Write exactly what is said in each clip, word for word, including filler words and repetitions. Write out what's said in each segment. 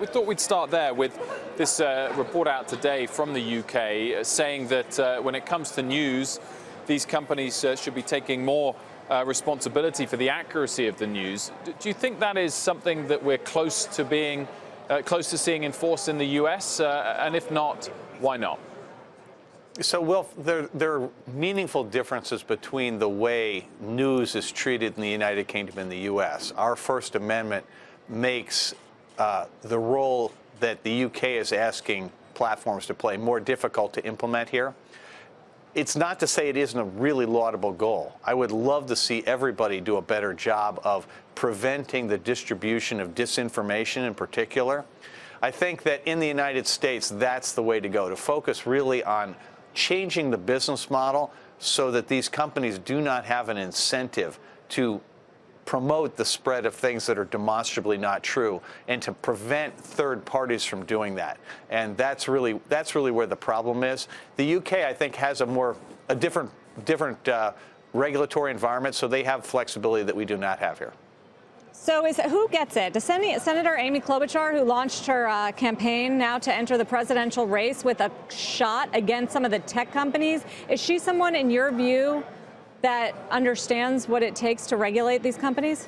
We thought we'd start there with this uh, report out today from the U K uh, saying that uh, when it comes to news, these companies uh, should be taking more uh, responsibility for the accuracy of the news. Do you think that is something that we're close to being, uh, close to seeing enforced in the U S? Uh, and if not, why not? So, Will, there, there are meaningful differences between the way news is treated in the United Kingdom and the U S. Our First Amendment makes uh, the role that the U K is asking platforms to play more difficult to implement here. It's not to say it isn't a really laudable goal. I would love to see everybody do a better job of preventing the distribution of disinformation in particular. I think that in the United States, that's the way to go, to focus really on changing the business model so that these companies do not have an incentive to promote the spread of things that are demonstrably not true and to prevent third parties from doing that. And that's really that's really where the problem is. The U K, I think, has a more a different different uh, regulatory environment, so they have flexibility that we do not have here. So is, who gets it? Does Senator Amy Klobuchar, who launched her uh, campaign now to enter the presidential race with a shot against some of the tech companies, is she someone, in your view, that understands what it takes to regulate these companies?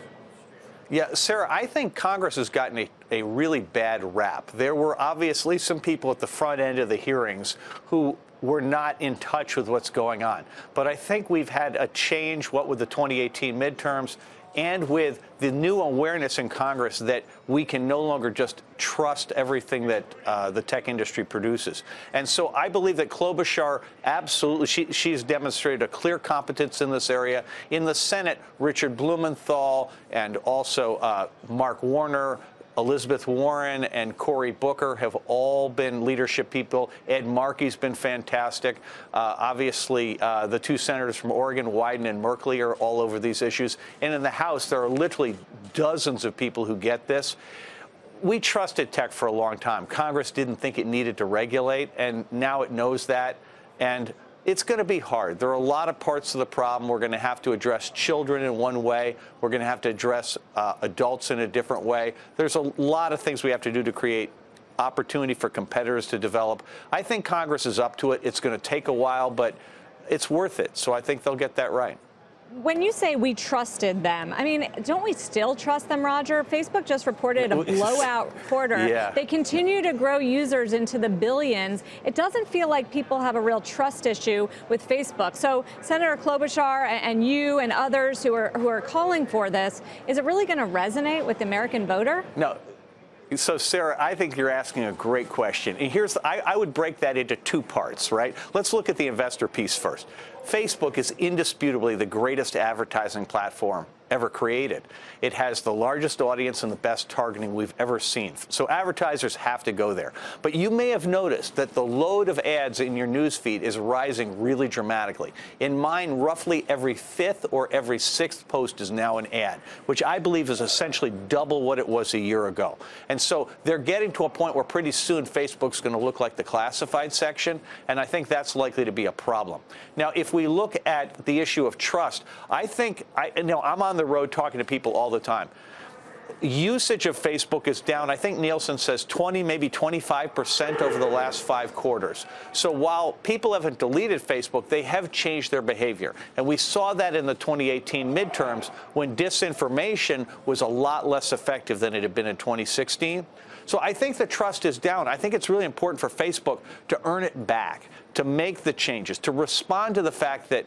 Yeah, Sarah, I think Congress has gotten a, a really bad rap. There were obviously some people at the front end of the hearings who were not in touch with what's going on. But I think we've had a change, what with the twenty eighteen midterms, and with the new awareness in Congress that we can no longer just trust everything that uh, the tech industry produces. And so I believe that Klobuchar absolutely, she, she's demonstrated a clear competence in this area. In the Senate, Richard Blumenthal and also uh, Mark Warner, Elizabeth Warren and Cory Booker have all been leadership people. Ed Markey's been fantastic. Uh, obviously, uh, the two senators from Oregon, Wyden and Merkley, are all over these issues. And in the House, there are literally dozens of people who get this. We trusted tech for a long time. Congress didn't think it needed to regulate, and now it knows that. And it's going to be hard. There are a lot of parts of the problem. We're going to have to address children in one way. We're going to have to address uh, adults in a different way. There's a lot of things we have to do to create opportunity for competitors to develop. I think Congress is up to it. It's going to take a while, but it's worth it. So I think they'll get that right. When you say we trusted them, I mean, don't we still trust them, Roger? Facebook just reported a blowout quarter. Yeah. They continue to grow users into the billions. It doesn't feel like people have a real trust issue with Facebook. So Senator Klobuchar and you and others who are, who are calling for this, is it really going to resonate with the American voter? No. So, Sarah, I think you're asking a great question. And here's the, I, I would break that into two parts, right? Let's look at the investor piece first. Facebook is indisputably the greatest advertising platform ever created. It has the largest audience and the best targeting we've ever seen. So advertisers have to go there. But you may have noticed that the load of ads in your newsfeed is rising really dramatically. In mine, roughly every fifth or every sixth post is now an ad, which I believe is essentially double what it was a year ago. And so they're getting to a point where pretty soon Facebook's going to look like the classified section, and I think that's likely to be a problem. Now, if we look at the issue of trust, I think, I, you know, I'm on the road talking to people all the time. Usage of Facebook is down, I think Nielsen says twenty, maybe twenty-five percent over the last five quarters. So while people haven't deleted Facebook, they have changed their behavior. And we saw that in the twenty eighteen midterms when disinformation was a lot less effective than it had been in twenty sixteen. So I think the trust is down. I think it's really important for Facebook to earn it back, to make the changes, to respond to the fact that,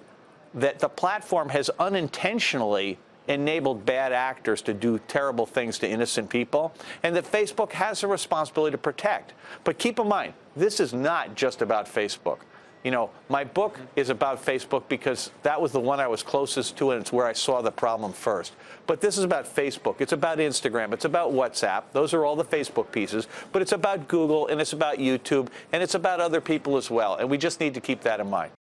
that the platform has unintentionally enabled bad actors to do terrible things to innocent people, and that Facebook has a responsibility to protect. But keep in mind, this is not just about Facebook. You know, my book is about Facebook because that was the one I was closest to, and it's where I saw the problem first. But this is about Facebook. It's about Instagram. It's about WhatsApp. Those are all the Facebook pieces. But it's about Google, and it's about YouTube, and it's about other people as well. And we just need to keep that in mind.